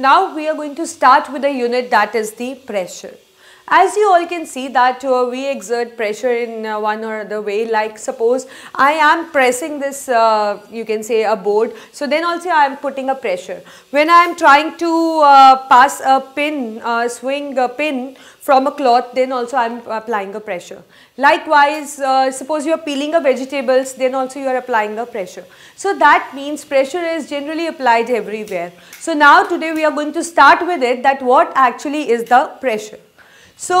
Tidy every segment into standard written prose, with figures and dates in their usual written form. Now we are going to start with a unit that is the pressure. As you all can see that we exert pressure in one or other way, like suppose I am pressing this you can say a board, so then also I am putting a pressure. When I am trying to pass a pin, swing a pin from a cloth, then also I am applying a pressure. Likewise, suppose you are peeling a vegetables, then also you are applying a pressure. So that means pressure is generally applied everywhere. So now today we are going to start with it, that what actually is the pressure. So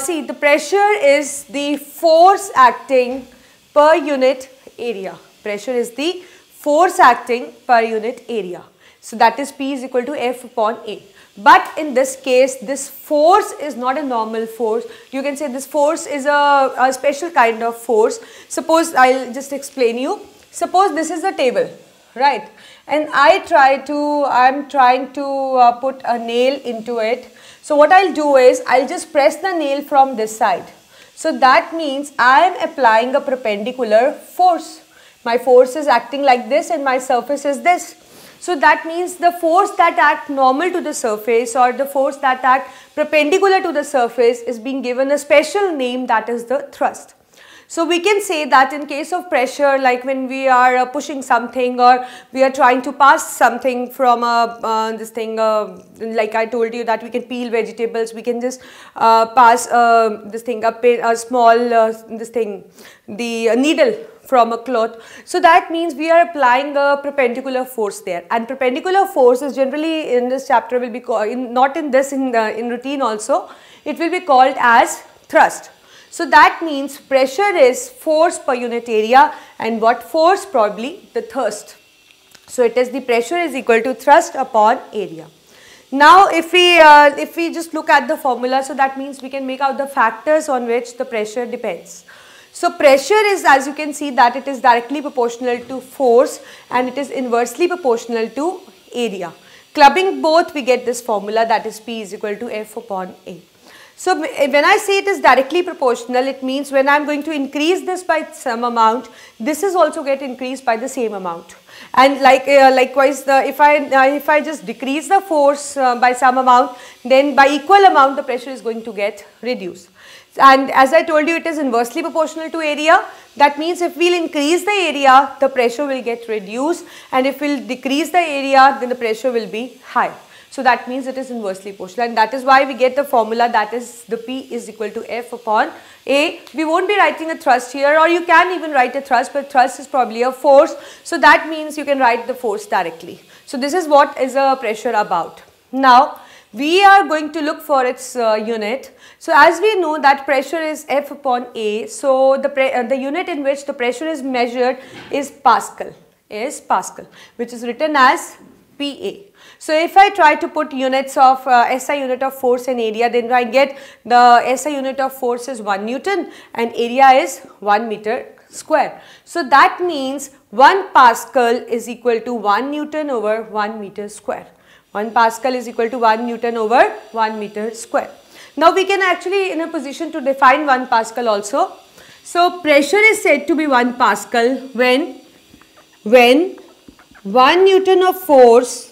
see, the pressure is the force acting per unit area. Pressure is the force acting per unit area. So that is P is equal to F upon A. But in this case, this force is not a normal force. You can say this force is a special kind of force. Suppose I'll just explain you. Suppose this is a table, right? And I'm trying to put a nail into it. So what I'll do is, I'll just press the nail from this side. So that means I am applying a perpendicular force. My force is acting like this and my surface is this. So that means the force that acts normal to the surface or the force that acts perpendicular to the surface is being given a special name, that is the thrust. So we can say that in case of pressure, like when we are pushing something or we are trying to pass something from a, this thing, like I told you that we can peel vegetables, we can just pass this thing, a small this thing, the needle from a cloth. So that means we are applying a perpendicular force there, and perpendicular force is generally in this chapter will be called, in routine also, it will be called as thrust. So that means pressure is force per unit area, and what force? Probably the thrust. So it is the pressure is equal to thrust upon area. Now if we just look at the formula, so that means we can make out the factors on which the pressure depends. So pressure is, as you can see, that it is directly proportional to force and it is inversely proportional to area. Clubbing both, we get this formula, that is P is equal to F upon A. So when I say it is directly proportional, it means when I am going to increase this by some amount, this is also get increased by the same amount. And likewise, if I just decrease the force by some amount, then by equal amount the pressure is going to get reduced. And as I told you, it is inversely proportional to area. That means if we'll increase the area, the pressure will get reduced, and if we'll decrease the area, then the pressure will be high. So that means it is inversely proportional, and that is why we get the formula, that is the P is equal to F upon A. We won't be writing a thrust here, or you can even write a thrust, but thrust is probably a force. So that means you can write the force directly. So this is what is a pressure about. Now we are going to look for its unit. So as we know that pressure is F upon A, so the unit in which the pressure is measured is Pascal, which is written as PA. So if I try to put units of SI unit of force and area, then I get the SI unit of force is 1 Newton and area is 1 meter square. So that means 1 Pascal is equal to 1 Newton over 1 meter square. 1 Pascal is equal to 1 Newton over 1 meter square. Now we can actually in a position to define 1 Pascal also. So pressure is said to be 1 Pascal when 1 Newton of force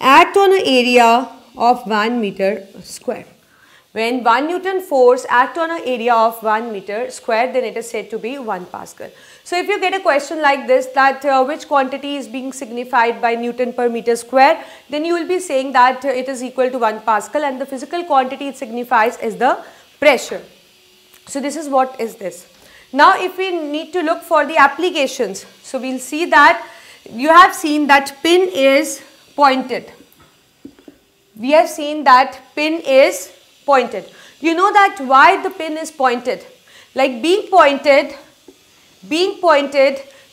act on an area of 1 meter square. When 1 Newton force act on an area of 1 meter square, then it is said to be 1 Pascal. So if you get a question like this, that which quantity is being signified by Newton per meter square, then you will be saying that it is equal to 1 Pascal, and the physical quantity it signifies is the pressure. So this is what is this. Now if we need to look for the applications, so we will see that you have seen that pin is pointed. We have seen that pin is pointed. You know that why the pin is pointed, like being pointed,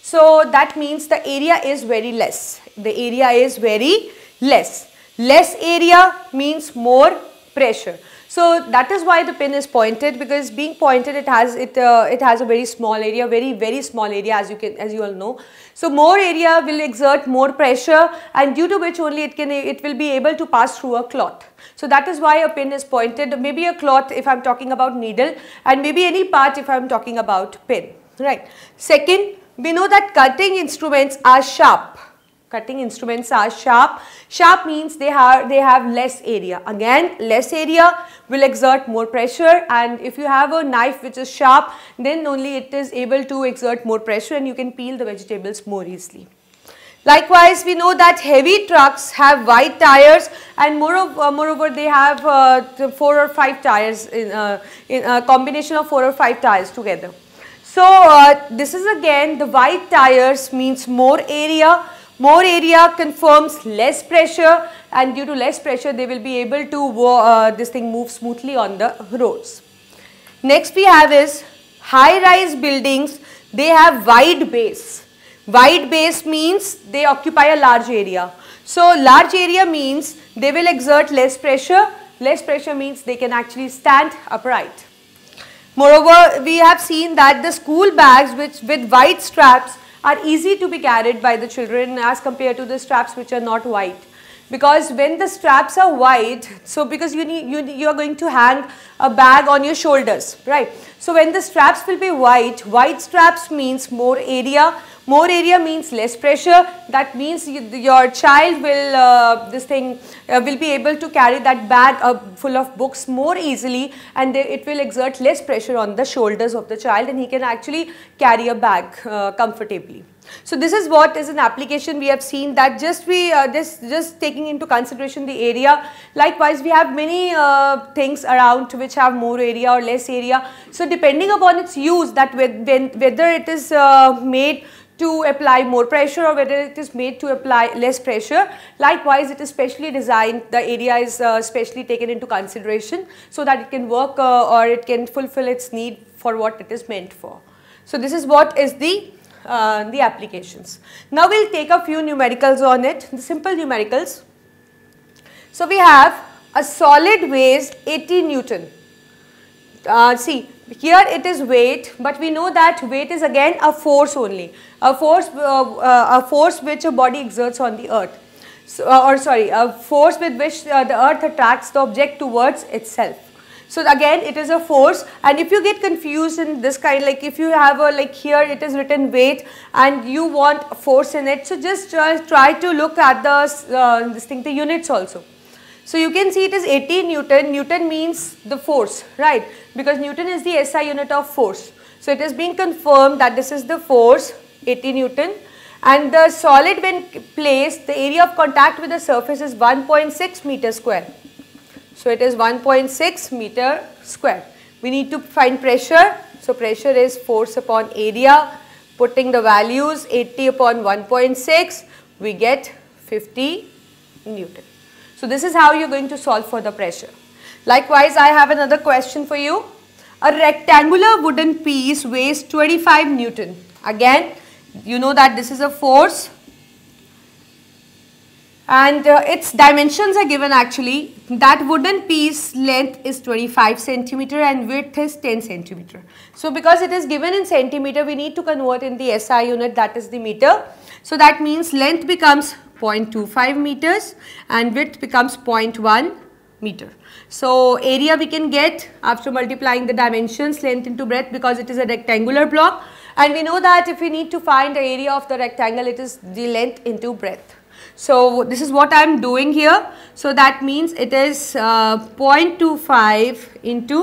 so that means the area is very less. The area is very less. Less area means more pressure. So that is why the pin is pointed, because being pointed, it has a very small area, very, very small area, as you all know. So more area will exert more pressure, and due to which only it will be able to pass through a cloth. So that is why a pin is pointed. Maybe a cloth if I'm talking about needle, and maybe any part if I'm talking about pin, right? Second, we know that cutting instruments are sharp. cutting instruments are sharp. Sharp means they have less area. Again, less area will exert more pressure, and if you have a knife which is sharp, then only it is able to exert more pressure and you can peel the vegetables more easily. Likewise, we know that heavy trucks have wide tires, and moreover they have 4 or 5 tires in a combination of 4 or 5 tires together. So this is again, the wide tires means more area. More area confirms less pressure, and due to less pressure they will be able to move smoothly on the roads. Next we have is high-rise buildings. They have wide base. Wide base means they occupy a large area. So large area means they will exert less pressure. Less pressure means they can actually stand upright. Moreover, we have seen that the school bags with wide straps are easy to be carried by the children as compared to the straps which are not wide. Because when the straps are wide, so because you are going to hang a bag on your shoulders, right? So when the straps will be wide straps means more area. More area means less pressure. That means your child will will be able to carry that bag full of books more easily, and it will exert less pressure on the shoulders of the child, and he can actually carry a bag comfortably. So this is what is an application. We have seen that just taking into consideration the area. Likewise, we have many things around which have more area or less area. So depending upon its use, that whether it is made to apply more pressure or whether it is made to apply less pressure. Likewise, it is specially designed, the area is specially taken into consideration so that it can work or it can fulfill its need for what it is meant for. So this is what is the applications. Now we'll take a few numericals on it, the simple numericals. So we have a solid weighs 80 Newton. See, here it is weight, but we know that weight is again a force only, a force which a body exerts on the earth, so, a force with which the earth attracts the object towards itself. So again, it is a force, and if you get confused in this kind, like if you have a, like here it is written weight and you want a force in it, so just try to look at the the units also. So you can see it is 80 Newton. Newton means the force, right? Because Newton is the SI unit of force. So it is being confirmed that this is the force, 80 Newton. And the solid when placed, the area of contact with the surface is 1.6 meter square. So it is 1.6 meter square. We need to find pressure. So pressure is force upon area. Putting the values 80 upon 1.6, we get 50 Newton. So this is how you are going to solve for the pressure. Likewise, I have another question for you. A rectangular wooden piece weighs 25 Newton. Again, you know that this is a force. And its dimensions are given actually. That wooden piece length is 25 centimeter and width is 10 centimeter. So because it is given in centimeter, we need to convert in the SI unit, that is the meter. So that means length becomes 0.25 meters and width becomes 0.1 meter. So area we can get after multiplying the dimensions, length into breadth, because it is a rectangular block. And we know that if we need to find the area of the rectangle, it is the length into breadth. So this is what I am doing here. So that means it is 0.25 into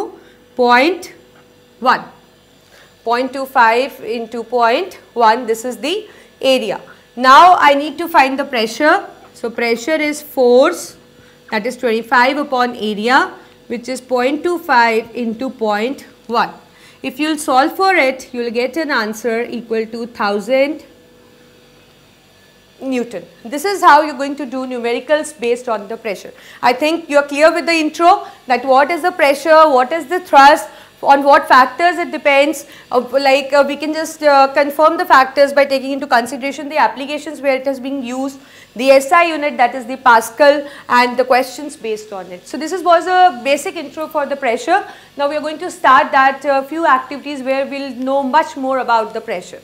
0.1. 0.25 into 0.1, this is the area. Now I need to find the pressure. So pressure is force, that is 25 upon area, which is 0.25 into 0.1. If you will solve for it, you will get an answer equal to 1000 Newton. This is how you are going to do numericals based on the pressure. I think you are clear with the intro that what is the pressure, what is the thrust, on what factors it depends. We can just confirm the factors by taking into consideration the applications where it has been used, the SI unit, that is the Pascal, and the questions based on it. So this was a basic intro for the pressure. Now we are going to start that few activities where we will know much more about the pressure.